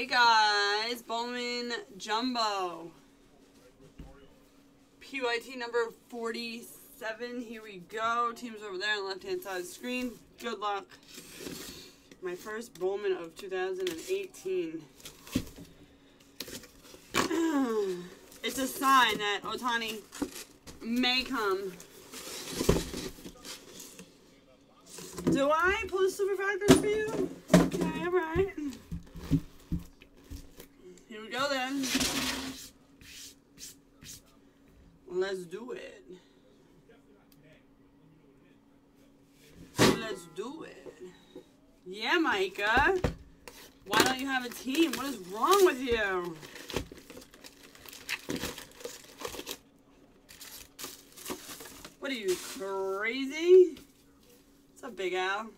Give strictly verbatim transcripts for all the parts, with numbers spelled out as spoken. Hey guys, Bowman Jumbo. P Y T number forty-seven. Here we go. Team's over there on the left-hand side of the screen. Good luck. My first Bowman of two thousand eighteen. It's a sign that Ohtani may come. Do I pull the super factors for you? Okay, all right. Here we go then. Let's do it. Let's do it. Yeah, Micah. Why don't you have a team? What is wrong with you? What are you, crazy? What's up, Big Al?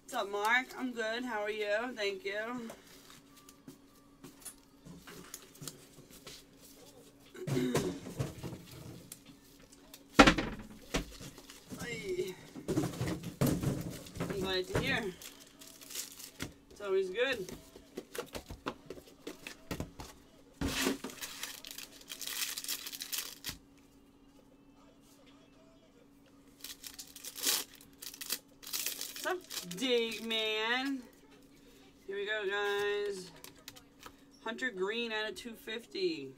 What's up, Mark? I'm good. How are you? Thank you. I'm glad to hear. It's always good. Dig man. Here we go, guys. Hunter Green out of two fifty.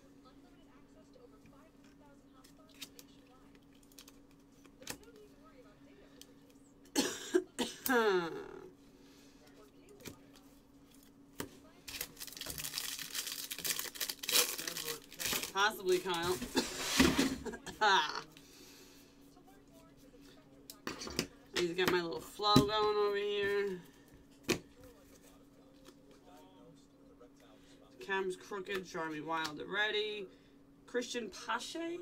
Possibly, Kyle. He's got my little flow going over here. Cam's crooked. Jarmy Wild already. Christian Pache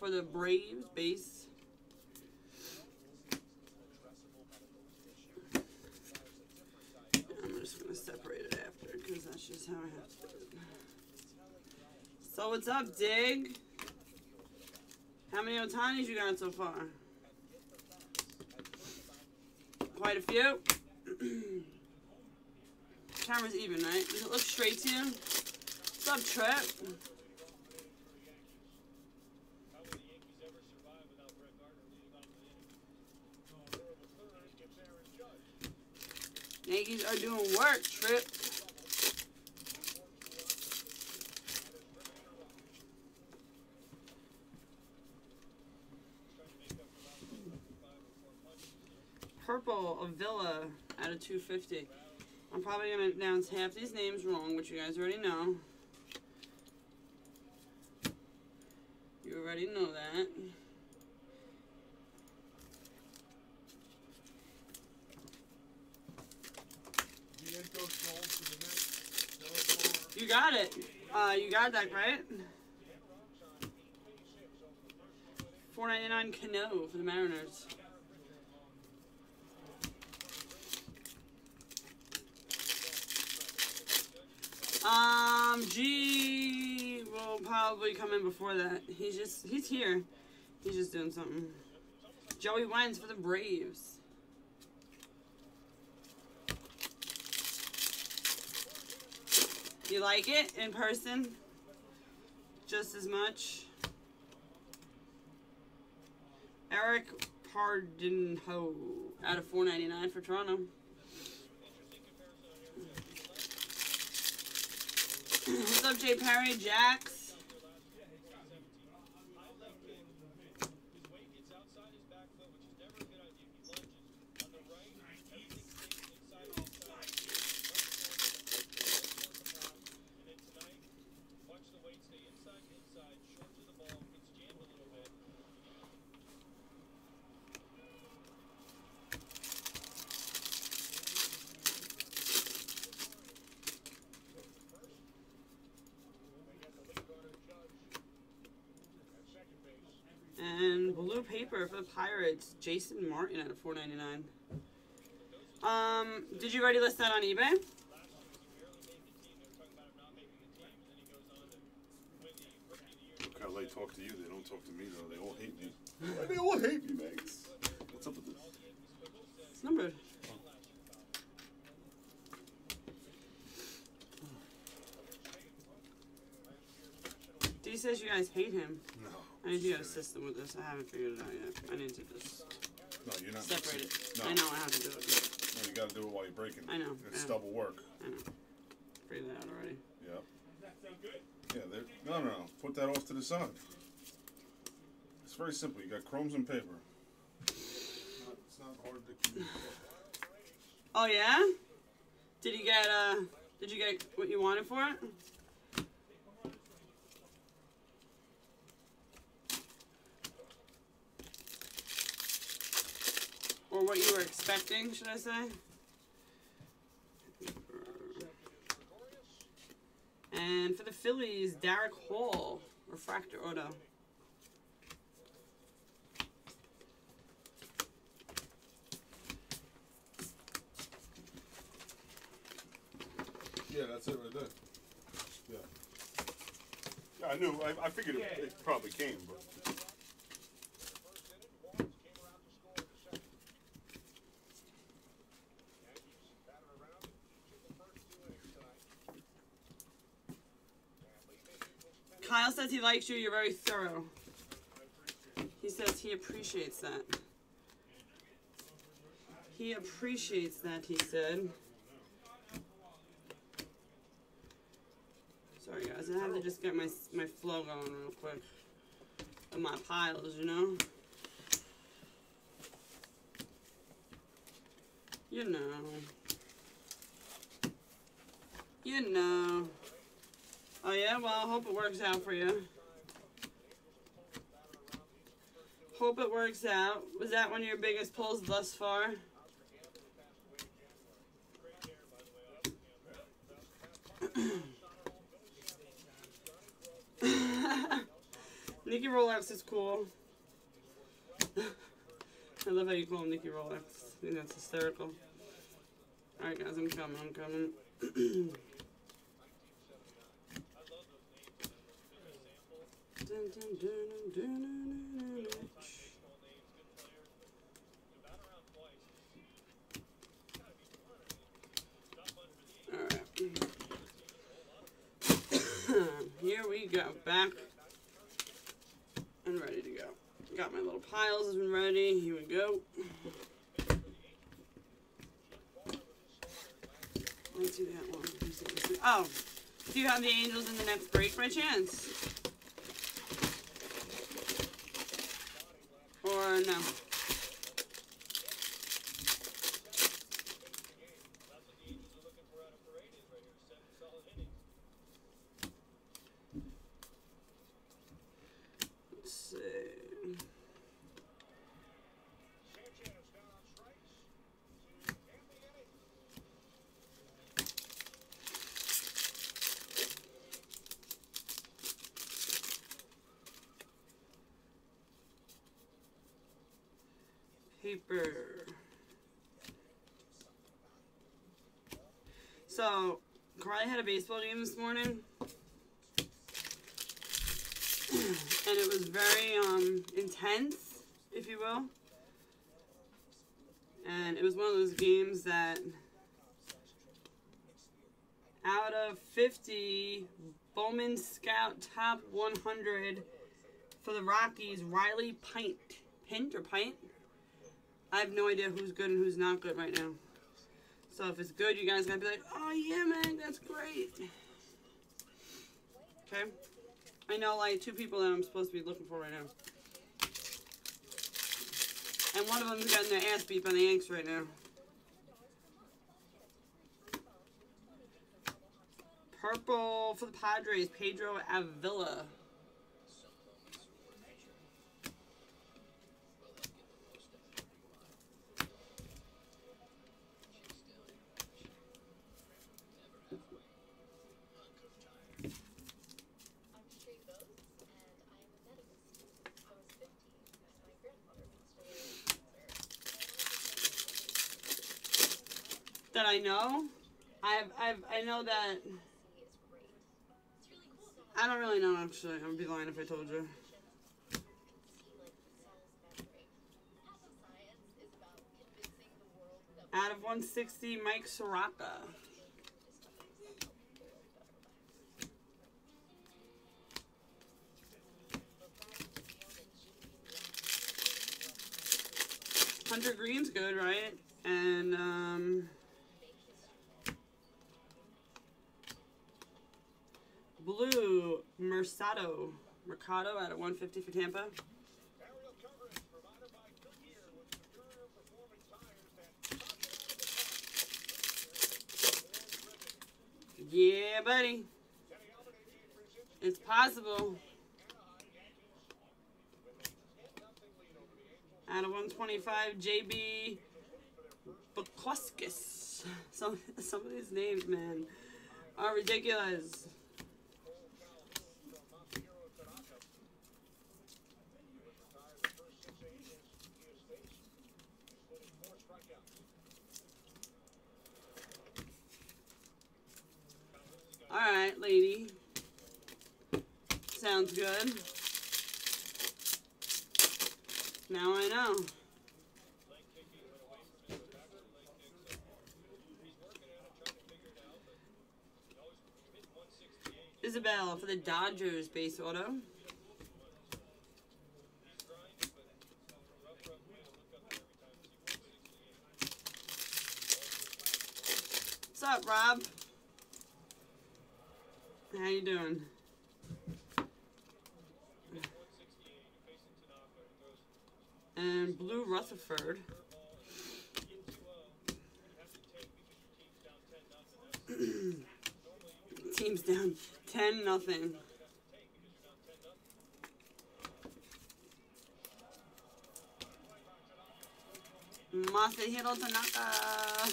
for the Braves base. I'm just going to separate it after because that's just how I have to do it. So what's up, Dig? How many Ohtanis you got so far? Quite a few. Camera's even, right? Does it look straight to you? What's up, Trip? Yankees are doing work, Trip. Purple Avila out of two fifty. I'm probably going to pronounce half these names wrong, which you guys already know. You already know that. You got it. Uh, you got that, right? four ninety-nine Cano for the Mariners. Um, G will probably come in before that. He's just, he's here. He's just doing something. Joey Wines for the Braves. You like it in person? Just as much. Eric Pardinho out of four ninety-nine for Toronto. What's up, Jay Perry, Jax? Paper for the Pirates, Jason Martin out of four ninety-nine. Um, did you already list that on eBay? Look how they talk to you. They don't talk to me though. They all hate me. They all hate me, Max. What's up with this? It's numbered. says you guys hate him. No. I need to get a system with this. I haven't figured it out yet. I need to just no, you're not separate it. No. I know I have to do it. Yet. No, you got to do it while you're breaking. I know. It's I double work. I know. Figured that out already. Yep. Does that sound good? Yeah. No, no, no. Put that off to the side. It's very simple. You got chromes and paper. It's not, it's not hard to keep. Oh yeah? Did you get uh? Did you get what you wanted for it? Or what you were expecting, should I say? And for the Phillies, Derek Hall, refractor auto. Yeah, that's it right there. Yeah. Yeah, I knew. I, I figured it, it probably came, but. Kyle says he likes you. You're very thorough. He says he appreciates that. He appreciates that, he said. Sorry, guys. I have to just get my, my flow going real quick. And my piles, you know? You know. You know. Oh yeah? Well, I hope it works out for you. Hope it works out. Was that one of your biggest pulls thus far? Nikki Rolex is cool. I love how you call him Nikki Rolex. I think that's hysterical. Alright guys, I'm coming, I'm coming. Dun, dun, dun, dun, dun, dun, dun, dun. All right. Here we go, back and ready to go. Got my little piles and ready. Here we go. Let's do that one. Oh, do you have the Angels in the next break by chance? Or no. Let's see. So, Carly had a baseball game this morning, and it was very um, intense, if you will, and it was one of those games that out of fifty, Bowman Scout Top one hundred for the Rockies, Riley Pint, Pint or Pint? I have no idea who's good and who's not good right now. So if it's good, you guys gotta be like, oh yeah, man, that's great. Okay? I know like two people that I'm supposed to be looking for right now. And one of them's getting their ass beat by the Yanks right now. Purple for the Padres, Pedro Avila. That I know, I've, I've, I know that, I don't really know actually, I would be lying if I told you. Out of one sixty, Mike Soraka. Hunter Green's good, right? And um, blue Mercado, Mercado at a one fifty for Tampa. Yeah, buddy. It's possible. Out of one twenty-five, J B Bukoskis. Some, some of these names, man, are ridiculous. All right, lady. Sounds good. Now I know. Isabel for the Dodgers base auto. What's up, Rob? How you doing? And blue Rutherford. Team's down ten nothing. Masahiro Tanaka.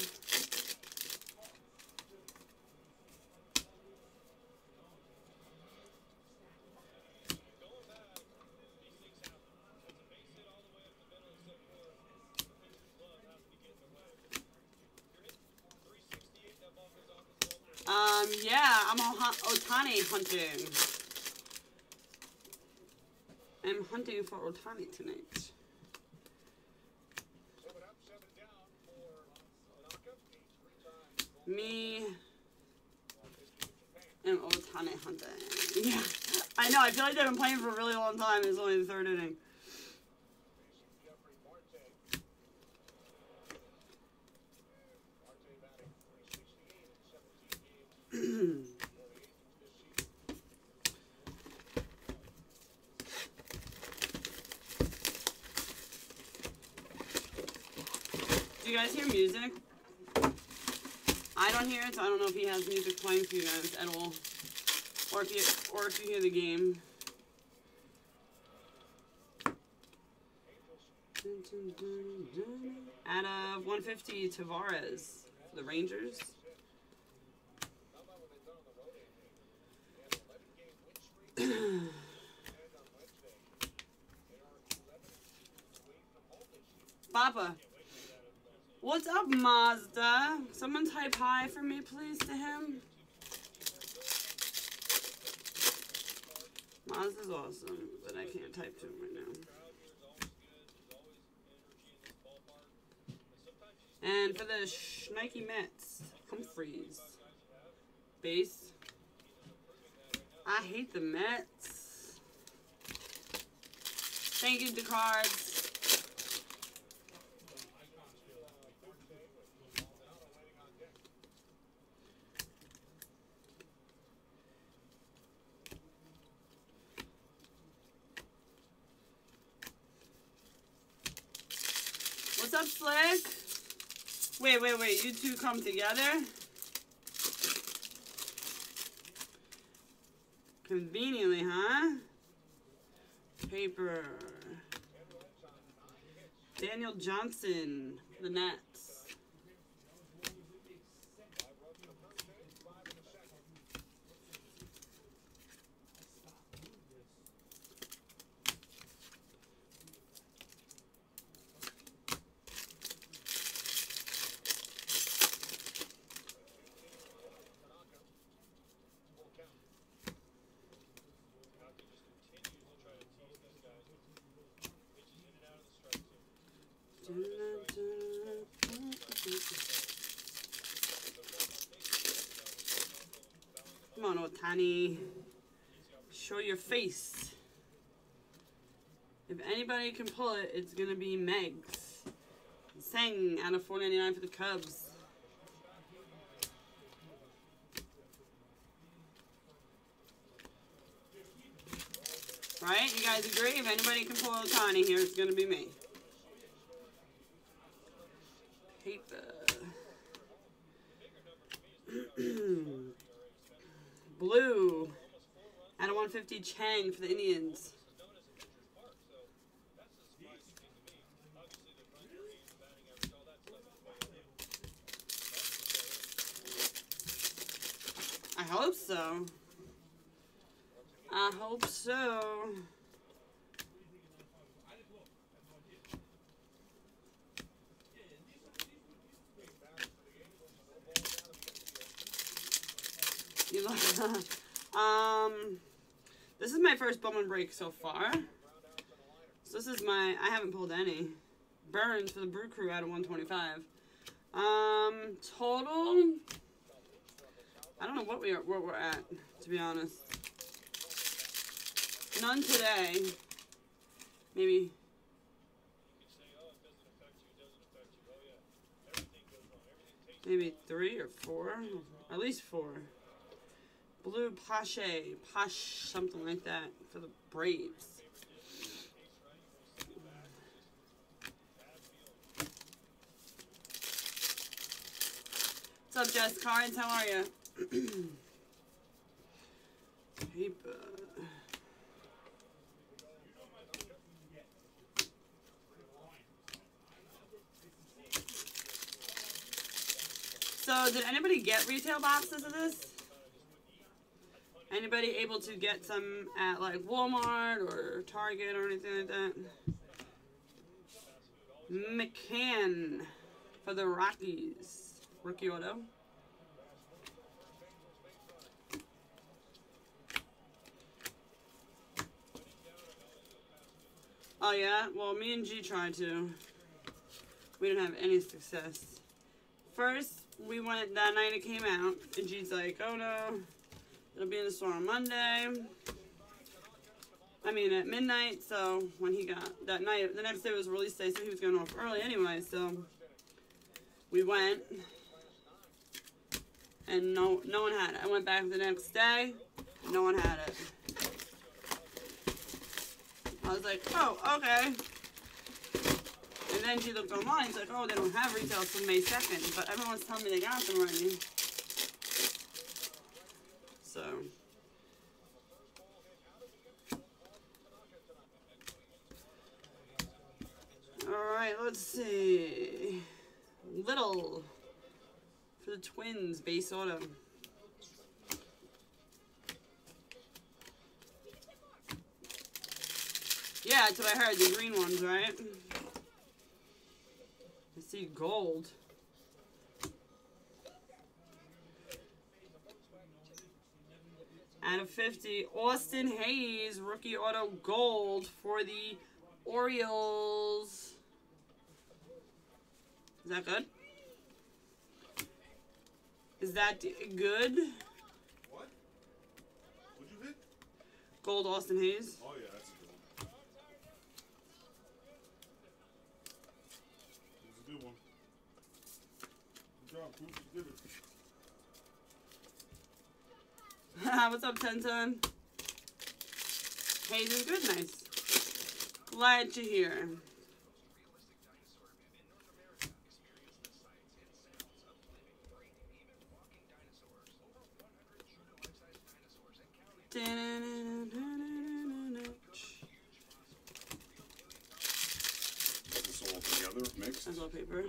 Um, yeah, I'm Ohtani hunting. I'm hunting for Ohtani tonight. Me and Ohtani hunting. Yeah, I know, I feel like they've been playing for a really long time. It's only the third inning. Do you guys hear music? I don't hear it, so I don't know if he has music playing for you guys at all, or if you or if you hear the game. Out of one fifty, Tavares, the Rangers. Papa, what's up, Mazda? Someone type hi for me, please, to him. Mazda's awesome, but I can't type to him right now. And for the Schnikey Mets, Humphreys. Base. I hate the Mets. Thank you, Decards. What's up, Slick? Wait, wait, wait. You two come together? Conveniently, huh? Paper. Daniel Johnson, the Nats. Come on, Ohtani. Show your face. If anybody can pull it, it's going to be Megs. Seng out of four ninety-nine for the Cubs. Right? You guys agree? If anybody can pull Ohtani here, it's going to be me. Paper. Blue. Out of one fifty, Chang for the Indians. I hope so. I hope so. You look, um, this is my first Bowman break so far. So this is my, I haven't pulled any. Burns for the Brew Crew out of one twenty-five. Um, total, I don't know what we are, where we're at, to be honest. None today. Maybe. Maybe three or four. At least four. Blue Pache. Pache, something like that for the Braves. What's up, Jess Carnes? How are you? Paper. So, did anybody get retail boxes of this? Anybody able to get some at, like, Walmart or Target or anything like that? McCann for the Rockies. Rookie auto. Oh, yeah? Well, me and G tried to. We didn't have any success. First... we went that night it came out, and G's like, oh no, it'll be in the store on Monday. I mean, at midnight, so when he got, that night, the next day was release day, so he was going off early anyway, so we went, and no, no one had it. I went back the next day, no one had it. I was like, oh, okay. And then she looked online, she's like, oh, they don't have retail till May second, but everyone's telling me they got them already. So. Alright, let's see. Little. For the Twins, base auto. Yeah, that's what I heard, the green ones, right? I see gold. Out of fifty, Austin Hayes, rookie auto gold for the Orioles. Is that good? Is that good? What? What'd you hit? Gold Austin Hayes. Oh, yeah. What's up, Ten-Ton? Hayes is good, nice. Glad you're here. This all together, mixed. That's all paper.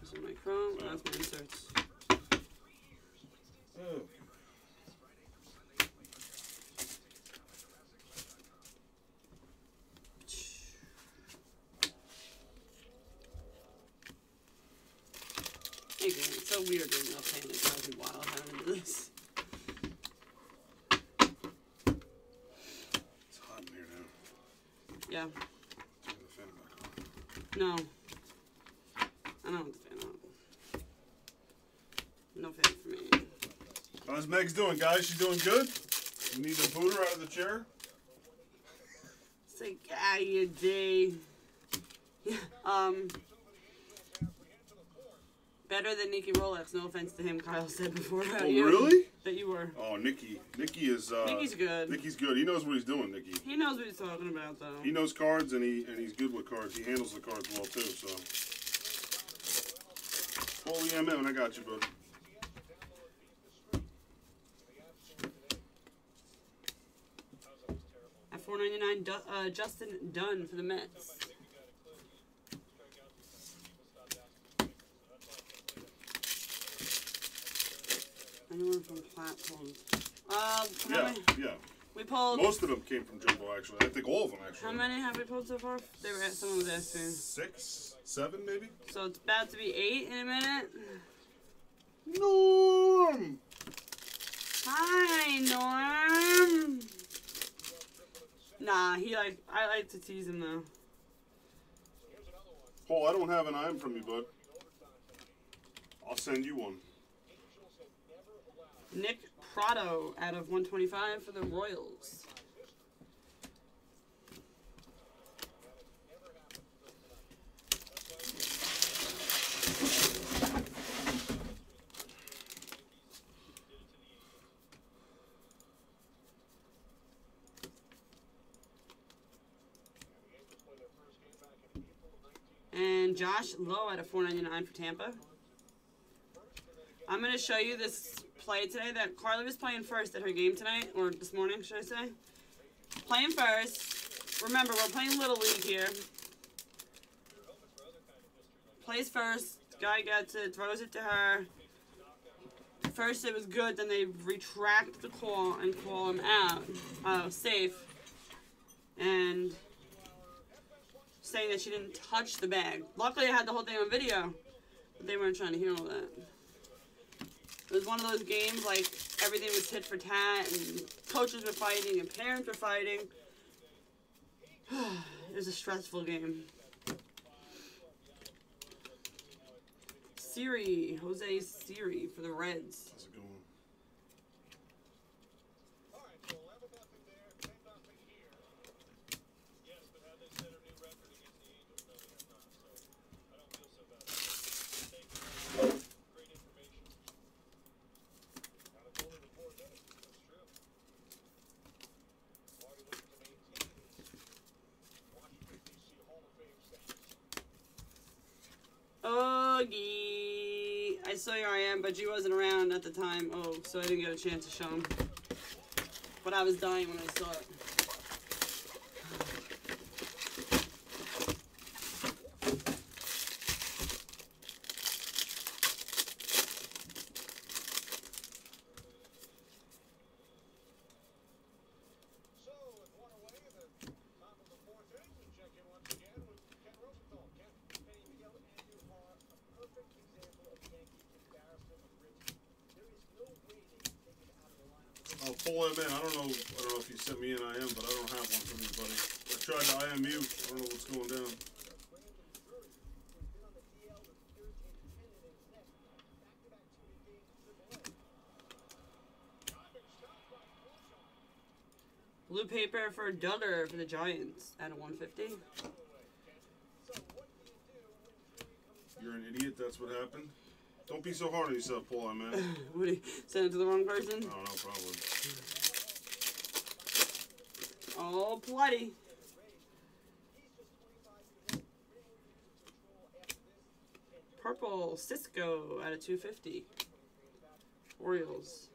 This is my chrome. Oh, that's my inserts. Oh. Again, it's so weird doing that paint. It's gotta be wild having to do this. It's hot in here now. Yeah. Do you have the fan back on? No. I don't have the fan on. No fan for me. How's Meg's doing, guys? She's doing good? You need to boot her out of the chair? It's like, ah, you day. Yeah, um... Better than Nicky Rolex. No offense to him. Kyle said before about oh, you. Really? That you were. Oh, Nicky. Nicky is. Uh, Nicky's good. Nicky's good. He knows what he's doing. Nicky. He knows what he's talking about, though. He knows cards, and he and he's good with cards. He handles the cards well too. So. Holy M M, I got you, brother. At four ninety-nine, uh, Justin Dunn for the Mets. Anyone from platforms? Uh, yeah, many? yeah. We pulled. Most of them came from Jumbo, actually. I think all of them, actually. How many have we pulled so far? They were at someone was asking. Six, seven, maybe. So it's about to be eight in a minute. Norm. Hi, Norm. Nah, he like. I like to tease him though. Paul, I don't have an I M from you, bud. I'll send you one. Nick Prado out of one twenty-five for the Royals. And Josh Lowe out of four ninety-nine for Tampa. I'm going to show you this play today that Carly was playing first at her game tonight, or this morning, should I say? Playing first. Remember, we're playing Little League here. Plays first. Guy gets it, throws it to her. First it was good, then they retract the call and call him out. Uh, safe. And saying that she didn't touch the bag. Luckily, I had the whole thing on video, but they weren't trying to hear all that. It was one of those games, like, everything was tit for tat, and coaches were fighting, and parents were fighting. It was a stressful game. Siri, Jose Siri for the Reds. That's a good one. I saw your I M, but you wasn't around at the time. Oh, so I didn't get a chance to show him. But I was dying when I saw it. Paul M N, I don't know. I don't know if you sent me an I M, but I don't have one from you, buddy. I tried to I M you. I don't know what's going down. Blue paper for Duggar for the Giants at a one fifty. You're an idiot. That's what happened. Don't be so hard on yourself, Paul, man. Would he send it to the wrong person? I don't know, probably. Oh, bloody. Purple Cisco out of two fifty. Orioles.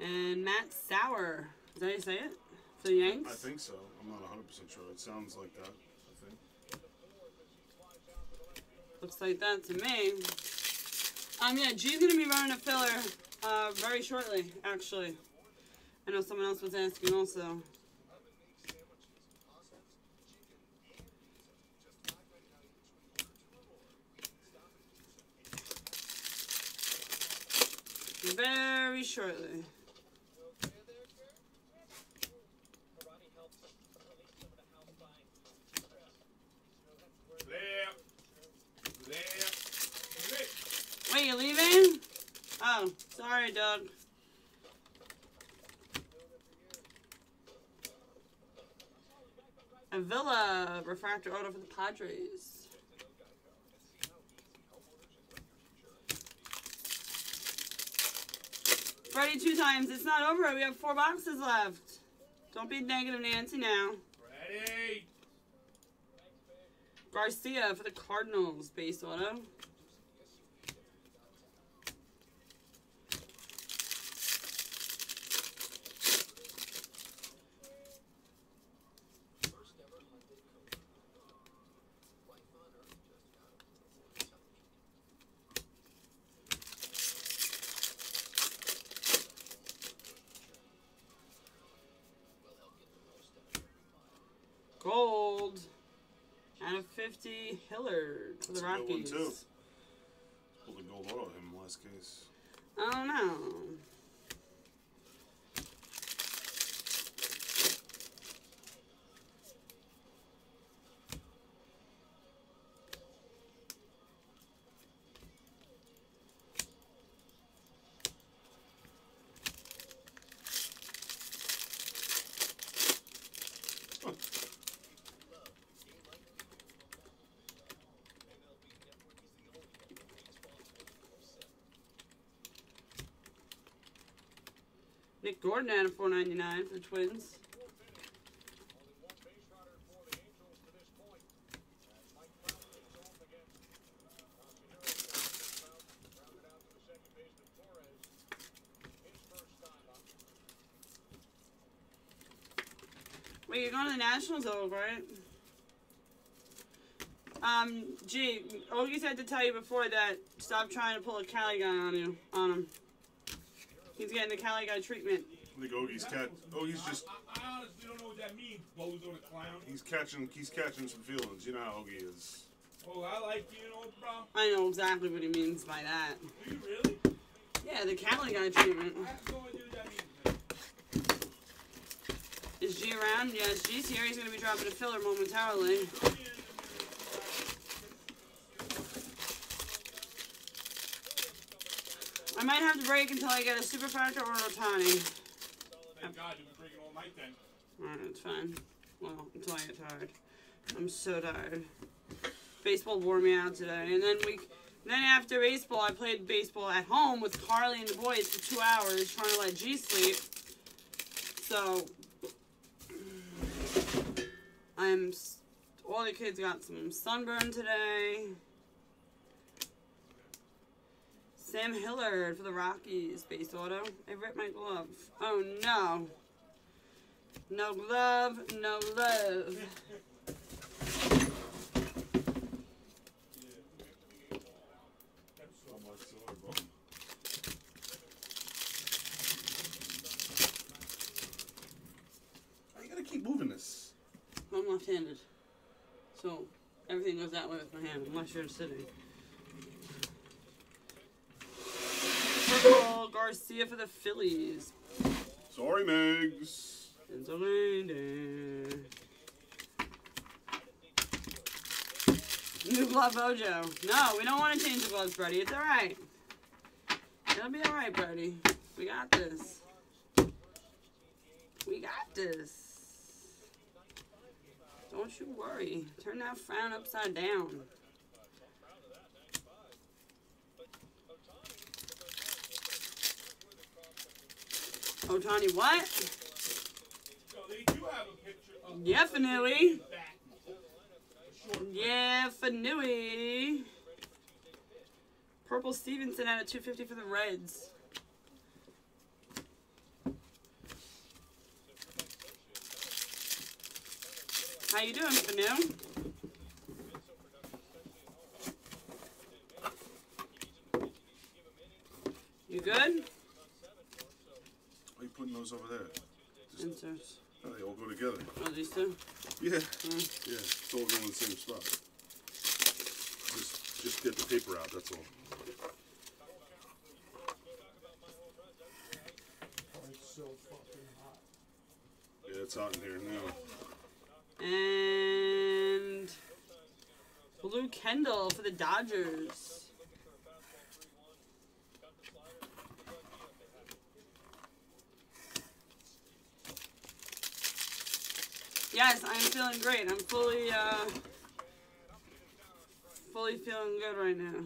And Matt Sauer. Is that how you say it? For the Yanks? I think so. I'm not one hundred percent sure. It sounds like that, I think. Looks like that to me. Um, yeah, G's going to be running a filler uh, very shortly, actually. I know someone else was asking also. Very shortly. God. And Villa, refractor auto for the Padres. Freddie two times. It's not over. We have four boxes left. Don't be negative, Nancy, now. Freddie! Garcia for the Cardinals, base auto. Gold out of fifty, Hillard for the Rockies. Too. Pulled a gold auto in the last case. I don't know. Nick Gordon out of four ninety-nine for the Twins. Wait, you're going to the Nationals, though, right? Um, gee, Ogies had to tell you before that stop trying to pull a Cali guy on you, on him. He's getting the Cali guy treatment. I think Ogie's cat. Ogie's just. I, I honestly don't know what that means. Bozo the clown. He's catching. He's catching some feelings. You know how Ogie is. Oh, I like you, know, bro. I know exactly what he means by that. Do you really? Yeah, the Cali guy treatment. I have no idea what that means, man. Is G around? Yes, G's here. He's gonna be dropping a filler momentarily. I might have to break until I get a super factor or Ohtani. Thank God you've been breaking all night then. Alright, it's fine. Well, until I get tired. I'm so tired. Baseball wore me out today. And then we, then after baseball, I played baseball at home with Carly and the boys for two hours trying to let G sleep. So, I'm, all the kids got some sunburn today. Sam Hillard for the Rockies, base auto. I ripped my glove. Oh, no. No glove, no love. I gotta keep moving this. I'm left-handed. So, everything goes that way with my hand, unless you're sitting. Garcia for the Phillies. Sorry, Megs. It's a lady. New glove, Ojo. No, we don't want to change the gloves, Brady. It's all right. It'll be all right, Brady. We got this. We got this. Don't you worry. Turn that frown upside down. Ohtani, what? So they do have a picture of yeah, Fanui. Yeah, Fanui. Purple Stevenson out of two fifty for the Reds. How you doing, Fanu? You good? Putting those over there. Just, inserts. Oh, they all go together. Oh, these two? Yeah. Mm. Yeah. It's all going in the same spot. Just just get the paper out, that's all. Oh, it's so fucking hot. Yeah, it's hot in here now. And Blue Kendall for the Dodgers. Yes, I'm feeling great. I'm fully, uh, fully feeling good right now.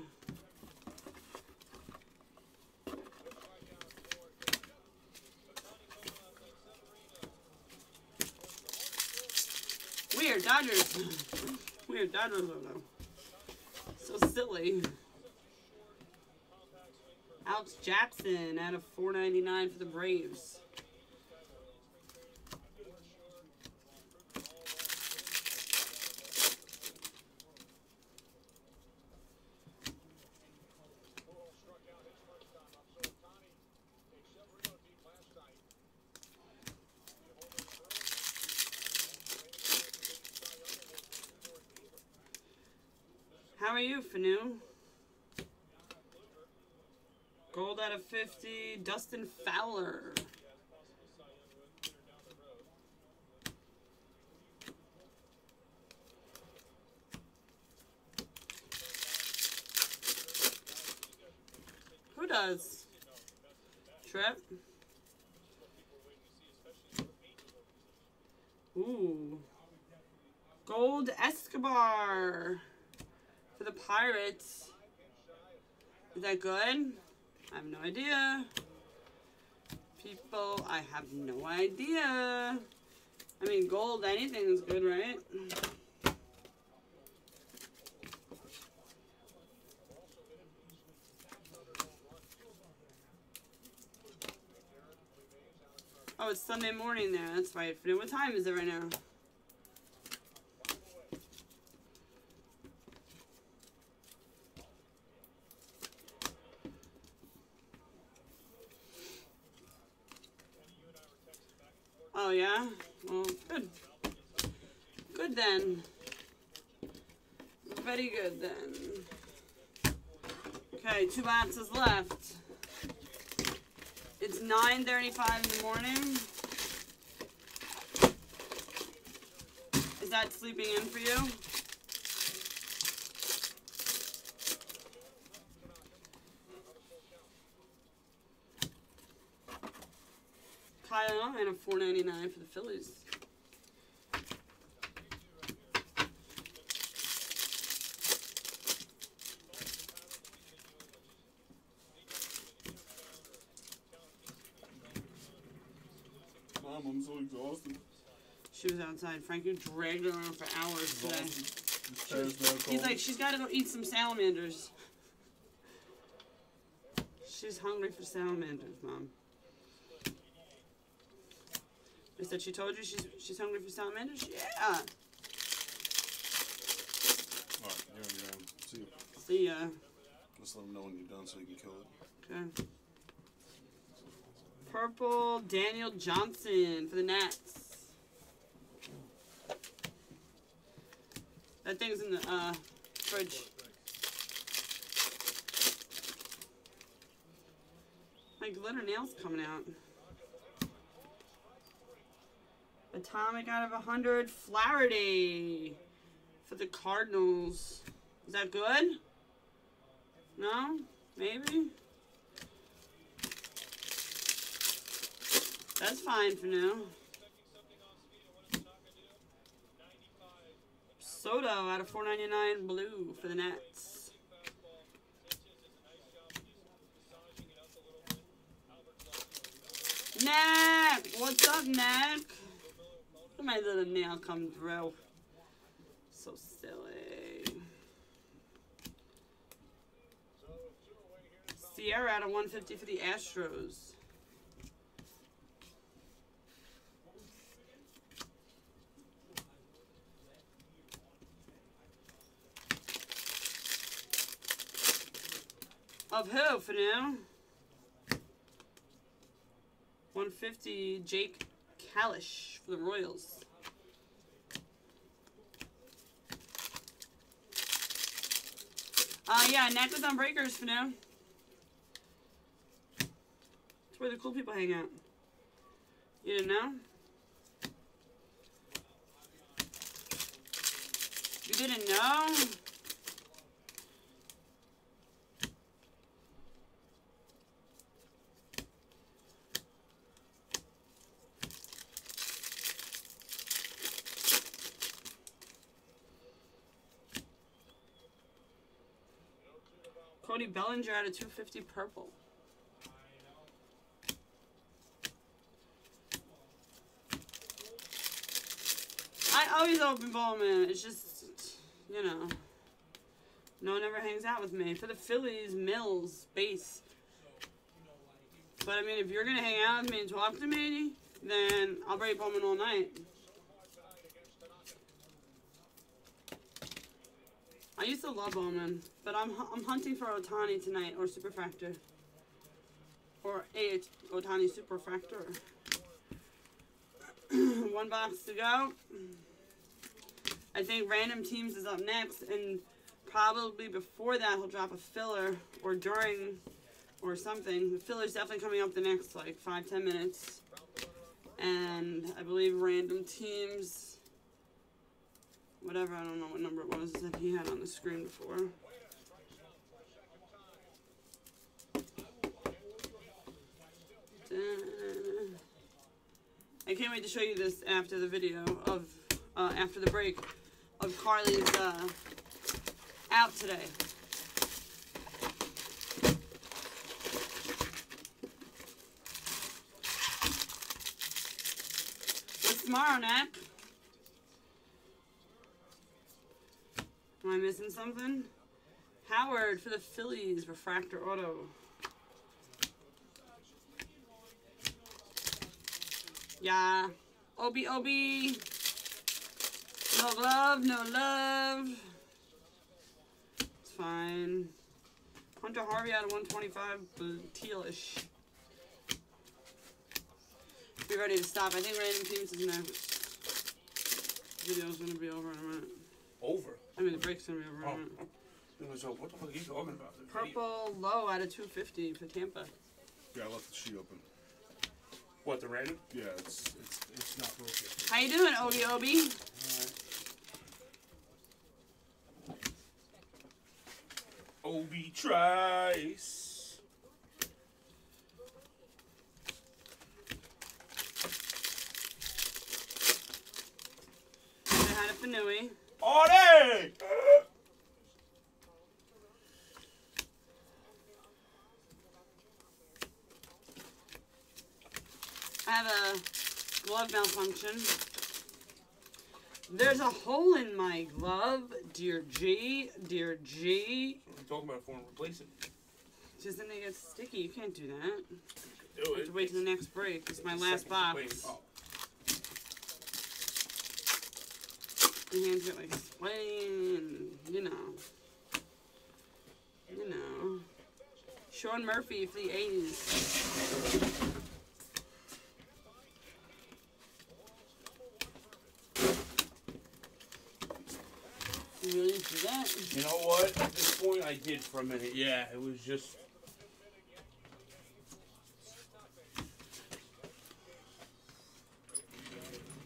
Weird Dodgers. Weird Dodgers logo. So silly. Alex Jackson out of four ninety-nine for the Braves. How are you, Fanu? Gold out of fifty, Dustin Fowler. Who does? Trip? Ooh. Gold Escobar. For the Pirates. Is that good? I have no idea. People, I have no idea. I mean, gold, anything is good, right? Oh, it's Sunday morning there. That's right. What time is it right now? Oh, yeah? Well, good. Good then. Very good then. Okay, two boxes left. It's nine thirty-five in the morning. Is that sleeping in for you? And a four ninety-nine for the Phillies. Mom, I'm so exhausted. She was outside. Frankie dragged her around for hours today. She's, he's like, she's got to go eat some salamanders. She's hungry for salamanders, Mom. I said she told you she's she's hungry for salamanders? Yeah. All right, you're on your own. See ya. See ya. Just let them know when you're done so you can kill it. Okay. Purple Daniel Johnson for the Nats. That thing's in the uh, fridge. My glitter nail's coming out. Atomic out of one hundred, Flaherty for the Cardinals. Is that good? No? Maybe? That's fine for now. Soto out of four ninety-nine, blue for the Nats. Mac! What's up, Mac? My little nail come through. So silly. Sierra out of one fifty for the Astros. Of who for now? one fifty, Jake Kalish for the Royals. Uh, yeah, Necklace on Breakers for now. It's where the cool people hang out. You didn't know? You didn't know? Cody Bellinger out of two fifty purple. I always open Bowman. It's just, you know, no one ever hangs out with me. For the Phillies, Mills, base. But I mean, if you're going to hang out with me and talk to me, then I'll break Bowman all night. I used to love Bowman, but I'm I'm hunting for Ohtani tonight, or Superfractor, or a Ohtani Superfractor. One box to go. I think Random Teams is up next, and probably before that he'll drop a filler, or during, or something. The filler's definitely coming up the next like five ten minutes, and I believe Random Teams. Whatever, I don't know what number it was that he had on the screen before. I can't wait to show you this after the video of, uh, after the break, of Carly's uh, out today. What's tomorrow, Nat? Am I missing something? Howard for the Phillies, refractor auto. Yeah. Obi Obi. No love, no love. It's fine. Hunter Harvey out of one twenty-five, tealish. Be ready to stop. I think Random Teams is next. Video's gonna be over in a minute. Over? I mean, the break's gonna be over. Oh. It was, uh, what the fuck are you talking about? Purple low out of two fifty for Tampa. Yeah, I left the sheet open. What, the random? Yeah, it's it's, it's not broken. How you doing, Obi Obi? All right. Obi Trice. I had a Fanui. Order! I have a glove malfunction. There's a hole in my glove, dear G, dear G. We're talking about form replacement. Just then they get sticky. You can't do that. Do it. I have to wait till the next break. It's my last box. Your hands get like sweating, you know, you know. Sean Murphy for the A's. You really do that? You know what? At this point, I did for a minute. Yeah, it was just.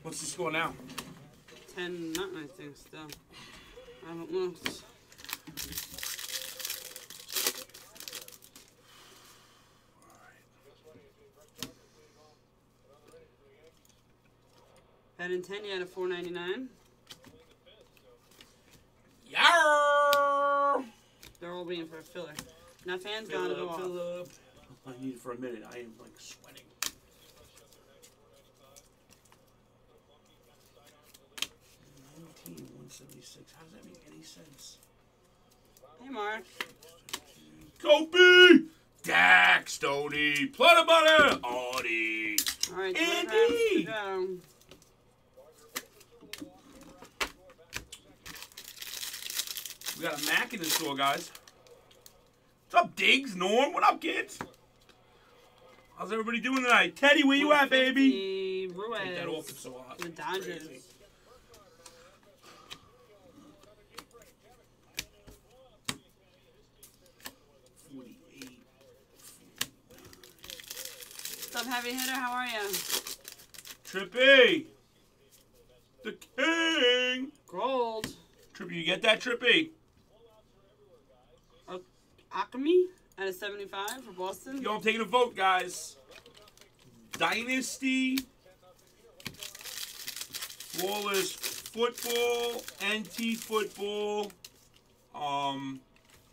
What's the score now? ten, nothing I think still. I haven't looked. Benintendi out of four ninety-nine. Yeah. They're all waiting for a filler. Now fans got it all. I need it for a minute. I am like sweating. one seventy-six. How does that make any sense? Hey, Mark. Kobe! Dax, Stoney, Plata Butter, Audie. All right, Andy. Go. We got a Mac in the store, guys. What's up, Diggs? Norm? What up, kids? How's everybody doing tonight? Teddy, where you at, baby? Ruiz. Take that off. It's so hot. The Dodgers. Crazy. What's up, heavy hitter? How are you? Trippy! The king! Gold! Trippy, you get that, Trippy? Uh, Akami at a seventy-five for Boston. Yo, I'm taking a vote, guys. Dynasty, Flawless Football, N T Football, um,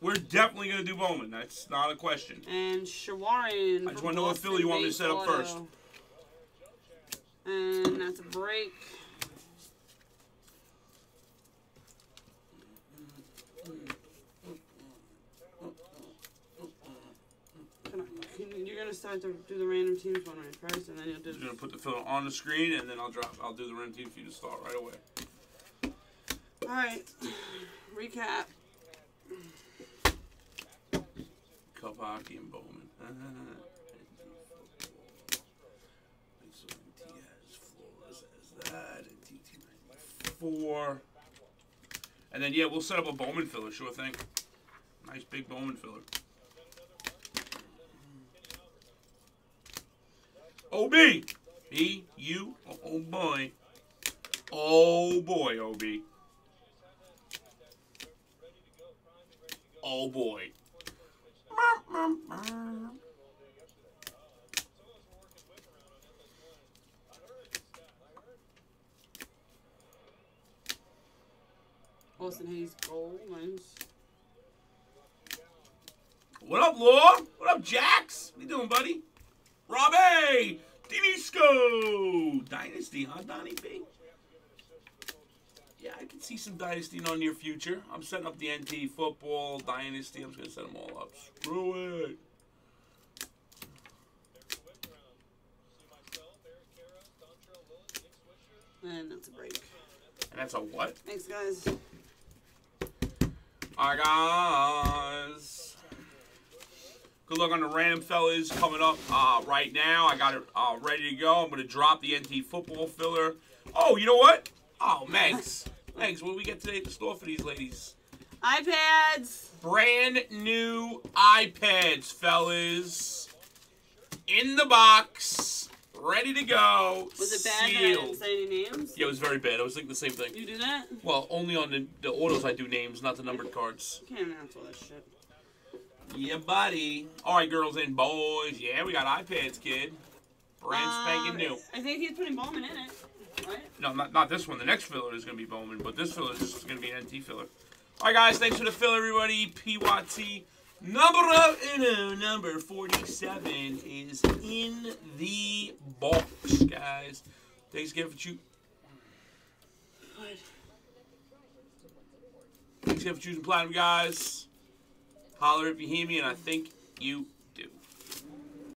We're definitely going to do Bowman. That's not a question. And Shawarin. I just want to know what Philly you want me to set up auto. First. And that's a break. You're going to start to do the random teams one right first, and then you'll do... I'm going to put the fill on the screen, and then I'll drop. I'll do the random team for you to start right away. All right. Recap. Cup hockey and Bowman. Uh, Four. And then, yeah, we'll set up a Bowman filler, sure thing. Nice big Bowman filler. O B! B, U, oh, oh boy. Oh boy, O B. Oh boy. Austin Hayes, gold lines. What up, Law? What up, Jax? What you doing, buddy? Robbie! Dinisco! Dynasty, huh, Donnie B? Yeah, I can see some Dynasty in our near future. I'm setting up the N T, football, Dynasty. I'm just going to set them all up. Screw it. And that's a break. And that's a what? Thanks, guys. All right, guys. Good luck on the random fellas coming up uh, right now. I got it uh, ready to go. I'm going to drop the N T football filler. Oh, you know what? Oh, Megs. Megs, what do we get today at the store for these ladies? iPads. Brand new iPads, fellas. In the box. Ready to go. Was it bad that I didn't say any names? Yeah, it was very bad. I was thinking the same thing. You do that? Well, only on the, the autos I do names, not the numbered cards. You can't announce all that shit. Yeah, buddy. All right, girls and boys. Yeah, we got iPads, kid. Brand spanking um, new. I think he's putting Bowman in it. Right? No, not, not this one. The next filler is going to be Bowman, but this filler is just going to be an N T filler. All right, guys. Thanks for the fill, everybody. P Y T. Number uno, number forty-seven is in the box, guys. Thanks again for choosing. Thanks again for choosing Platinum, guys. Holler if you hear me, and I think you